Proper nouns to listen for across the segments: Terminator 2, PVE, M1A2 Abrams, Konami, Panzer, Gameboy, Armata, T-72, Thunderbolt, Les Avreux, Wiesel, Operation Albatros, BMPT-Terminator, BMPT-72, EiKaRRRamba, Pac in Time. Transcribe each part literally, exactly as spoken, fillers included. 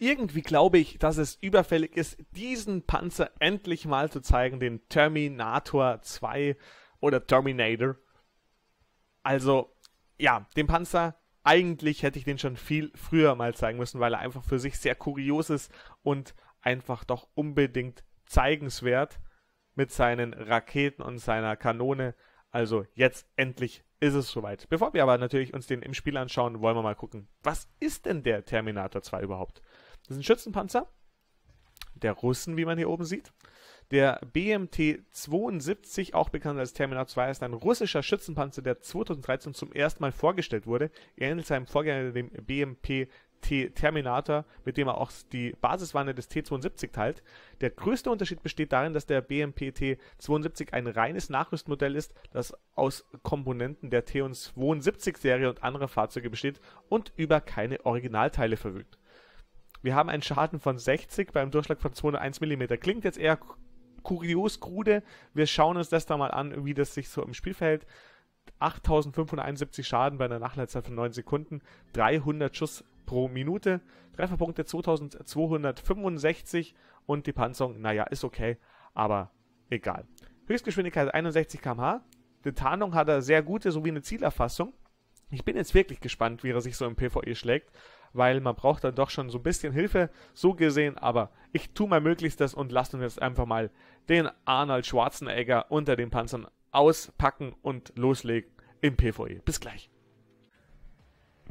Irgendwie glaube ich, dass es überfällig ist, diesen Panzer endlich mal zu zeigen, den Terminator zwei oder Terminator. Also, ja, den Panzer, eigentlich hätte ich den schon viel früher mal zeigen müssen, weil er einfach für sich sehr kurios ist und einfach doch unbedingt zeigenswert mit seinen Raketen und seiner Kanone. Also jetzt endlich ist es soweit. Bevor wir aber natürlich uns den im Spiel anschauen, wollen wir mal gucken, was ist denn der Terminator zwei überhaupt? Das ist ein Schützenpanzer der Russen, wie man hier oben sieht. Der B M T zweiundsiebzig, auch bekannt als Terminator zwei, ist ein russischer Schützenpanzer, der zweitausenddreizehn zum ersten Mal vorgestellt wurde. Er ähnelt seinem Vorgänger, dem B M P T Terminator, mit dem er auch die Basiswanne des T zweiundsiebzig teilt. Der größte Unterschied besteht darin, dass der B M P T zweiundsiebzig ein reines Nachrüstmodell ist, das aus Komponenten der T zweiundsiebzig-Serie und anderer Fahrzeuge besteht und über keine Originalteile verfügt. Wir haben einen Schaden von sechzig beim Durchschlag von zweihunderteins Millimeter. Klingt jetzt eher kurios krude. Wir schauen uns das da mal an, wie das sich so im Spiel verhält. achttausendfünfhunderteinundsiebzig Schaden bei einer Nachladezeit von neun Sekunden. dreihundert Schuss pro Minute. Trefferpunkte zweitausendzweihundertfünfundsechzig. Und die Panzerung, naja, ist okay, aber egal. Höchstgeschwindigkeit einundsechzig Kilometer pro Stunde. Die Tarnung hat er sehr gute, sowie eine Zielerfassung. Ich bin jetzt wirklich gespannt, wie er sich so im PvE schlägt, weil man braucht dann doch schon so ein bisschen Hilfe, so gesehen, aber ich tue mein Möglichstes und lasst uns jetzt einfach mal den Arnold Schwarzenegger unter den Panzern auspacken und loslegen im PvE. Bis gleich.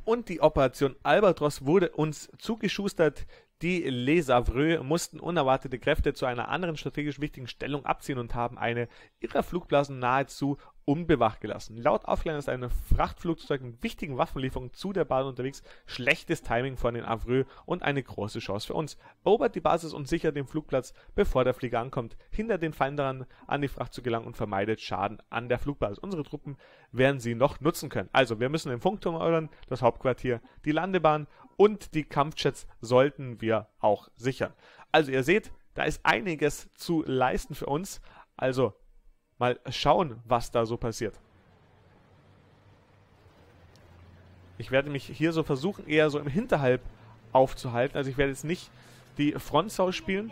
Und die Operation Albatros wurde uns zugeschustert. Die Les Avreux mussten unerwartete Kräfte zu einer anderen strategisch wichtigen Stellung abziehen und haben eine ihrer Flugblasen nahezu unbewacht gelassen. Laut Aufklärern ist ein Frachtflugzeug mit wichtigen Waffenlieferungen zu der Basis unterwegs, schlechtes Timing von den Avreux und eine große Chance für uns. Erobert die Basis und sichert den Flugplatz, bevor der Flieger ankommt, hindert den Feind daran, an die Fracht zu gelangen und vermeidet Schaden an der Flugbasis. Unsere Truppen werden sie noch nutzen können. Also, wir müssen den Funkturm erobern, das Hauptquartier, die Landebahn und die Kampfjets sollten wir auch sichern. Also, ihr seht, da ist einiges zu leisten für uns. Also, mal schauen, was da so passiert. Ich werde mich hier so versuchen, eher so im Hinterhalt aufzuhalten. Also ich werde jetzt nicht die Frontsau spielen,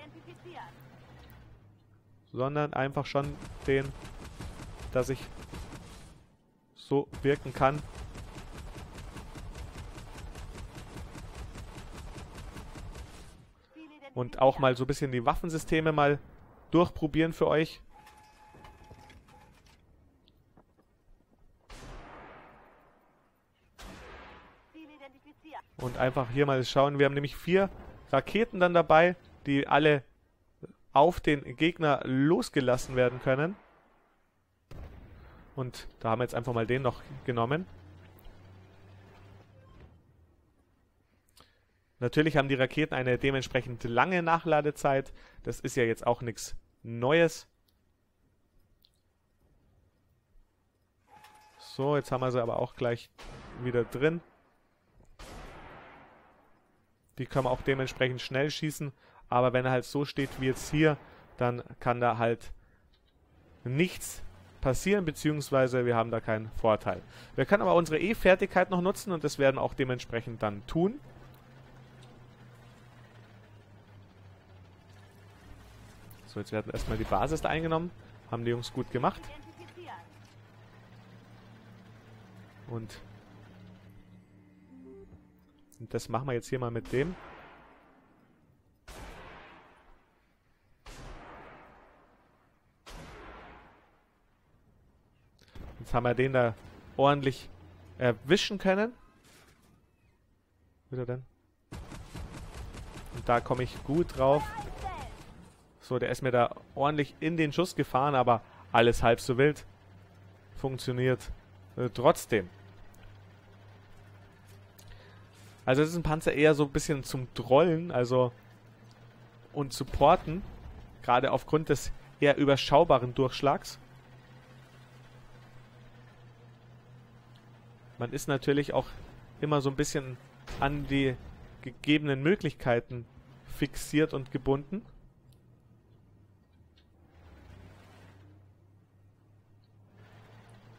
sondern einfach schon den, dass ich so wirken kann. Und auch mal so ein bisschen die Waffensysteme mal durchprobieren für euch. Und einfach hier mal schauen, wir haben nämlich vier Raketen dann dabei, die alle auf den Gegner losgelassen werden können. Und da haben wir jetzt einfach mal den noch genommen. Natürlich haben die Raketen eine dementsprechend lange Nachladezeit. Das ist ja jetzt auch nichts Neues. So, jetzt haben wir sie aber auch gleich wieder drin. Die können wir auch dementsprechend schnell schießen. Aber wenn er halt so steht wie jetzt hier, dann kann da halt nichts passieren, beziehungsweise wir haben da keinen Vorteil. Wir können aber unsere E-Fertigkeit noch nutzen und das werden wir auch dementsprechend dann tun. So, jetzt werden erstmal die Basis da eingenommen. Haben die Jungs gut gemacht. Und Und das machen wir jetzt hier mal mit dem. Jetzt haben wir den da ordentlich erwischen können. Wieder denn? Und da komme ich gut drauf. So, der ist mir da ordentlich in den Schuss gefahren, aber alles halb so wild. Funktioniert äh, trotzdem. Also das ist ein Panzer eher so ein bisschen zum Trollen, also und Supporten, gerade aufgrund des eher überschaubaren Durchschlags. Man ist natürlich auch immer so ein bisschen an die gegebenen Möglichkeiten fixiert und gebunden.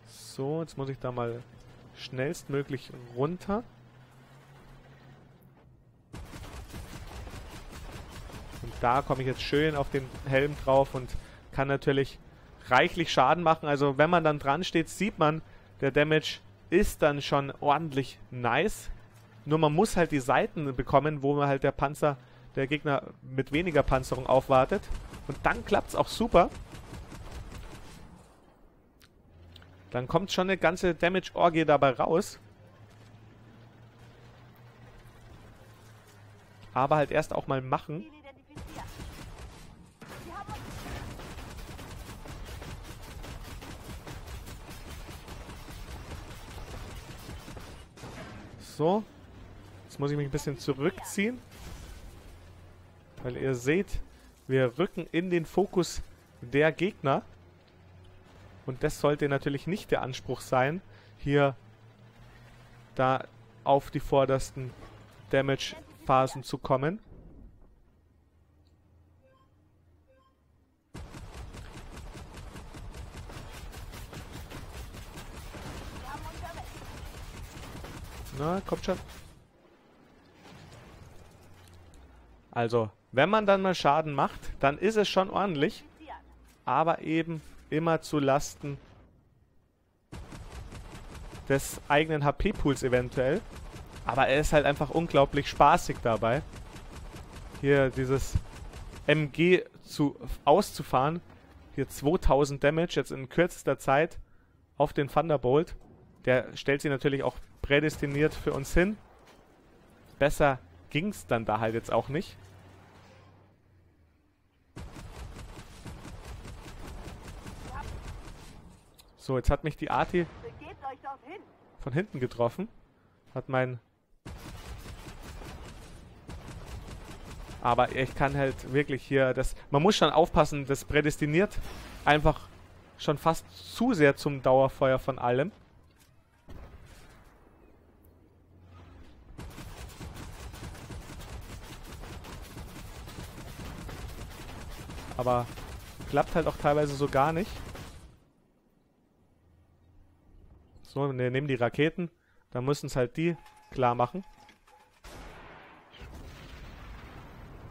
So, jetzt muss ich da mal schnellstmöglich runter. da komme ich jetzt schön auf den Helm drauf und kann natürlich reichlich Schaden machen. Also wenn man dann dran steht, sieht man, der Damage ist dann schon ordentlich nice. Nur man muss halt die Seiten bekommen, wo man halt der Panzer, der Gegner mit weniger Panzerung aufwartet. Und dann klappt es auch super. Dann kommt schon eine ganze Damage-Orgie dabei raus. Aber halt erst auch mal machen. So. Jetzt muss ich mich ein bisschen zurückziehen. Weil ihr seht, wir rücken in den Fokus der Gegner. Und das sollte natürlich nicht der Anspruch sein, hier da auf die vordersten Damage-Phasen zu kommen. Na, kommt schon. Also, wenn man dann mal Schaden macht, dann ist es schon ordentlich, aber eben immer zu Lasten des eigenen H P-Pools eventuell. Aber er ist halt einfach unglaublich spaßig dabei, hier dieses M G zu, auszufahren. Hier zweitausend Damage jetzt in kürzester Zeit auf den Thunderbolt. Der stellt sich natürlich auch prädestiniert für uns hin. Besser ging es dann da halt jetzt auch nicht. So, jetzt hat mich die Arti von hinten getroffen. Hat mein... Aber ich kann halt wirklich hier das... Man muss schon aufpassen, das prädestiniert einfach schon fast zu sehr zum Dauerfeuer von allem. Aber klappt halt auch teilweise so gar nicht. So, wir nehmen die Raketen, dann müssen es halt die klar machen.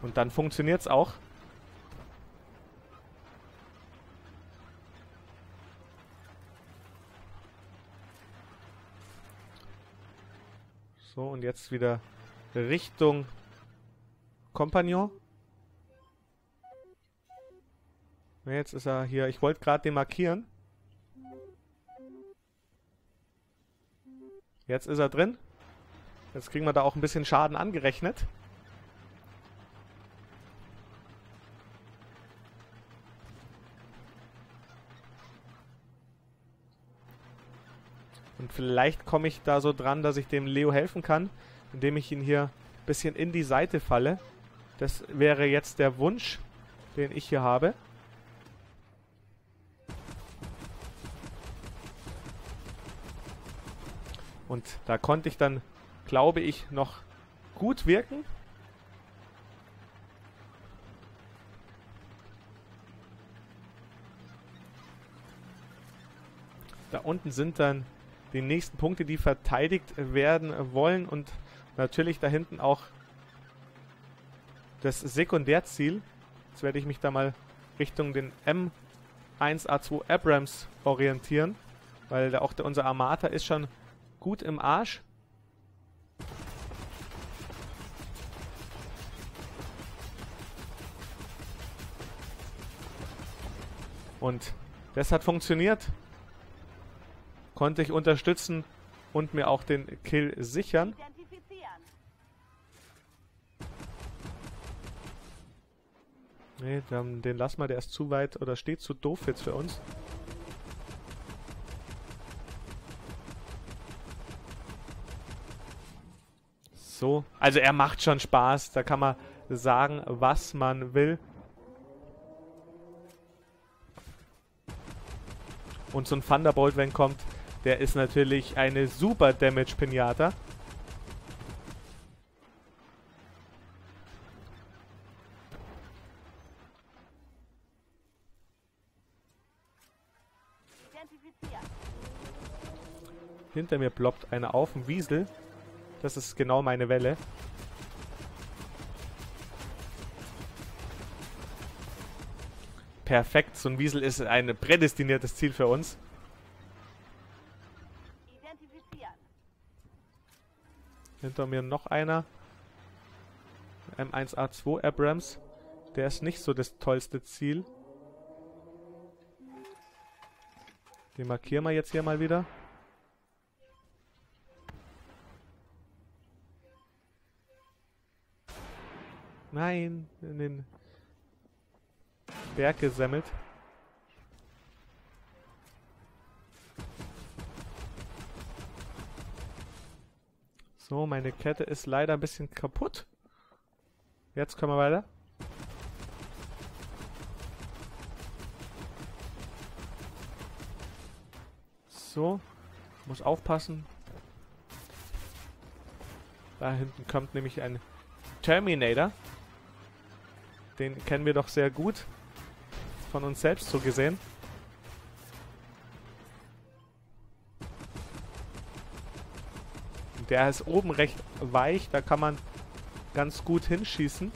Und dann funktioniert es auch. So, und jetzt wieder Richtung Kompagnon. Jetzt ist er hier. Ich wollte gerade demarkieren. Jetzt ist er drin. Jetzt kriegen wir da auch ein bisschen Schaden angerechnet. Und vielleicht komme ich da so dran, dass ich dem Leo helfen kann, indem ich ihn hier ein bisschen in die Seite falle. Das wäre jetzt der Wunsch, den ich hier habe. Und da konnte ich dann, glaube ich, noch gut wirken. Da unten sind dann die nächsten Punkte, die verteidigt werden wollen. Und natürlich da hinten auch das Sekundärziel. Jetzt werde ich mich da mal Richtung den M eins A zwei Abrams orientieren. Weil da auch der, unser Armata ist schon... gut im Arsch. Und das hat funktioniert. Konnte ich unterstützen und mir auch den Kill sichern. Ne, den lassen wir, der ist zu weit oder steht zu doof jetzt für uns. So, also er macht schon Spaß, da kann man sagen, was man will. Und so ein Thunderbolt, wenn kommt, der ist natürlich eine super Damage-Pinata. Hinter mir ploppt einer auf, ein Wiesel. Das ist genau meine Welle. Perfekt, so ein Wiesel ist ein prädestiniertes Ziel für uns. Hinter mir noch einer. M eins A zwei Abrams. Der ist nicht so das tollste Ziel. Den markieren wir jetzt hier mal wieder. Nein, in den Berg gesammelt. So, meine Kette ist leider ein bisschen kaputt. Jetzt kommen wir weiter. So, muss aufpassen. Da hinten kommt nämlich ein Terminator. Den kennen wir doch sehr gut. Von uns selbst so gesehen. Der ist oben recht weich, da kann man ganz gut hinschießen.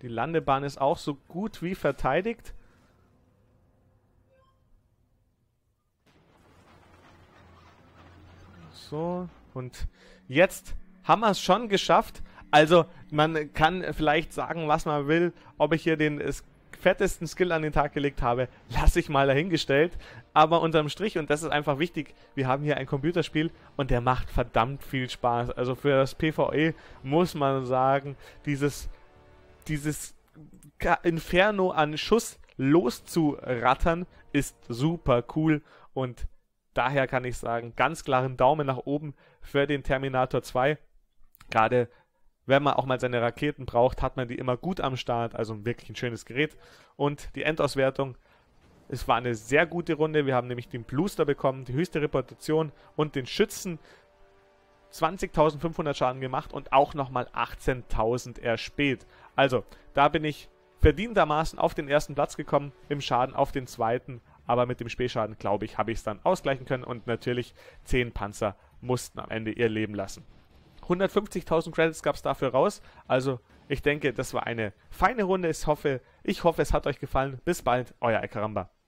Die Landebahn ist auch so gut wie verteidigt. So, und jetzt haben wir es schon geschafft. Also, man kann vielleicht sagen, was man will, ob ich hier den fettesten Skill an den Tag gelegt habe, lasse ich mal dahingestellt. Aber unterm Strich, und das ist einfach wichtig, wir haben hier ein Computerspiel und der macht verdammt viel Spaß. Also für das PvE muss man sagen, dieses, dieses Inferno an Schuss loszurattern ist super cool und daher kann ich sagen, ganz klaren Daumen nach oben für den Terminator zwei. Gerade wenn man auch mal seine Raketen braucht, hat man die immer gut am Start. Also wirklich ein schönes Gerät. Und die Endauswertung, es war eine sehr gute Runde. Wir haben nämlich den Bluster bekommen, die höchste Reputation und den Schützen. zwanzigtausendfünfhundert Schaden gemacht und auch nochmal achtzehntausend erspäht. Also, da bin ich verdientermaßen auf den ersten Platz gekommen, im Schaden auf den zweiten. Aber mit dem Spähschaden, glaube ich, habe ich es dann ausgleichen können. Und natürlich, zehn Panzer mussten am Ende ihr Leben lassen. hundertfünfzigtausend Credits gab es dafür raus. Also, ich denke, das war eine feine Runde. Ich hoffe, ich hoffe, es hat euch gefallen. Bis bald, euer EiKaRRRamba.